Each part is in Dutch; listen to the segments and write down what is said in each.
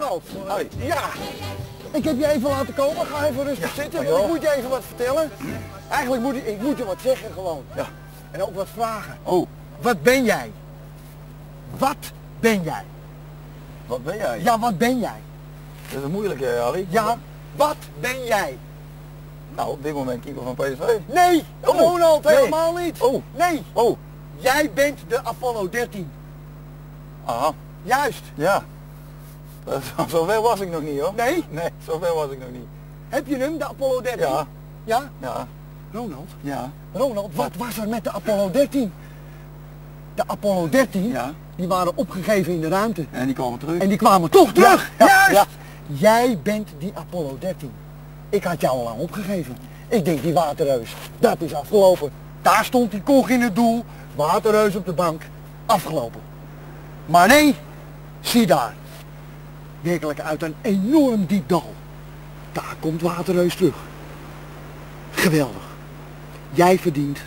Ronald. Hoi. Ja. Ik heb je even laten komen, ga even rustig zitten. Ik moet je even wat vertellen. Eigenlijk moet ik je wat zeggen gewoon. Ja. En ook wat vragen. Oh. Wat ben jij? Wat ben jij? Wat ben jij? Ja, wat ben jij? Dat is een moeilijke, Harry. Ja, wat ben jij? Nou, op dit moment keeper van PSV. Nee, Ronald, helemaal niet. Oh. Nee. Oh. Jij bent de Apollo 13. Aha. Juist. Ja. Zover was ik nog niet, hoor. Nee? Nee, zover was ik nog niet. Heb je hem, de Apollo 13? Ja. Ja? Ja. Ronald? Ja. Ronald, wat was er met de Apollo 13? De Apollo 13, die waren opgegeven in de ruimte. En die kwamen terug. En die kwamen toch terug! Ja. Juist! Ja. Jij bent die Apollo 13. Ik had jou al lang opgegeven. Ik denk, die Waterreus, dat is afgelopen. Daar stond die Koch in het doel, Waterreus op de bank, afgelopen. Maar nee, zie daar. Werkelijk uit een enorm diep dal. Daar komt Waterreus terug. Geweldig. Jij verdient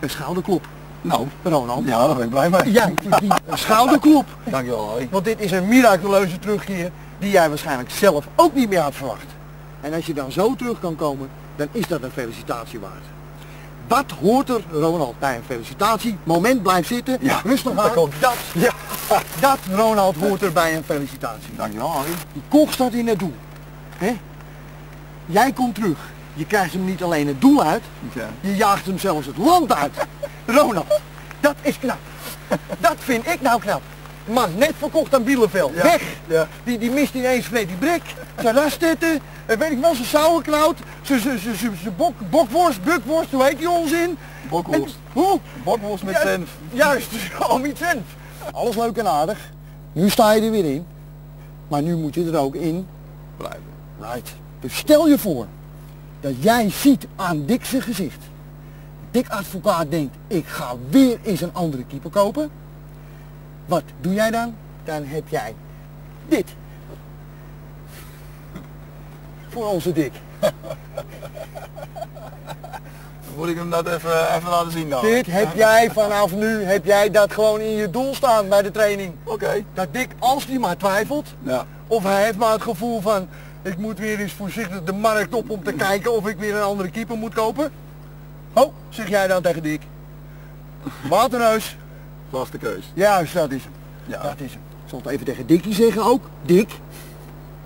een schouderklop. Nou, Ronald. Ja, daar ben ik blij mee. Jij verdient een schouderklop. Dankjewel, Harry. Want dit is een miraculeuze terugkeer die jij waarschijnlijk zelf ook niet meer had verwacht. En als je dan zo terug kan komen, dan is dat een felicitatie waard. Wat hoort er, Ronald, bij een felicitatie? Moment, blijf zitten. Ja, rustig maar. Dat, Ronald, hoort er bij een felicitatie. Dankjewel, Harry. Die Koch staat in het doel. Hè? Jij komt terug. Je krijgt hem niet alleen het doel uit, je jaagt hem zelfs het land uit. Ronald, dat is knap. Dat vind ik nou knap. Man, net verkocht aan Bielefeld. Ja. Weg! Ja. Die mist ineens Freddy Brek, zijn rastetten, weet ik wel, zijn sauerkraut, zijn bokworst, hoe heet die onzin? Bokworst. Hoe? Bokworst met senf. Juist, met senf. Alles leuk en aardig. Nu sta je er weer in. Maar nu moet je er ook in blijven. Right. Dus stel je voor dat jij ziet aan Dick zijn gezicht. Dick Advocaat denkt, ik ga weer eens een andere keeper kopen. Wat doe jij dan? Dan heb jij dit. Voor onze Dick. Moet ik hem dat even laten zien dan? Dit heb jij vanaf nu, heb jij dat gewoon in je doel staan bij de training. Oké. Dat Dick, als hij maar twijfelt, of hij heeft maar het gevoel van, ik moet weer eens voorzichtig de markt op om te kijken of ik weer een andere keeper moet kopen. Oh, zeg jij dan tegen Dick. Waterreus. Vaste keus. Juist, dat is hem. Ja. Dat is hem. Ik zal het even tegen Dickie zeggen ook. Dick,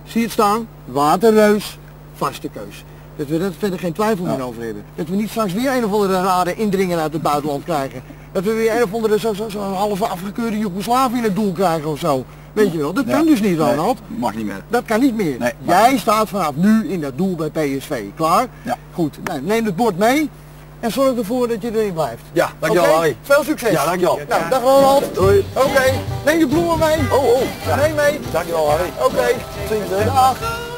zie het staan? Waterreus, vaste keus. Dat we er verder geen twijfel meer over hebben. Dat we niet straks weer een of andere rare indringer uit het buitenland krijgen. Dat we weer een of andere zo'n halve afgekeurde Joegoslavië in het doel krijgen of zo. Weet je wel, dat kan dus niet, Ronald. Nee, mag niet meer. Dat kan niet meer. Nee, jij staat vanaf nu in dat doel bij PSV. Klaar? Ja. Goed. Nou, neem het bord mee. En zorg ervoor dat je erin blijft. Ja, dankjewel Harry. Veel succes. Ja, dankjewel. Nou, dag Ronald. Doei. Oké. Neem je bloemen mee. Oh, oh. Ja. Neem mee. Dankjewel Harry. Oké. Dag.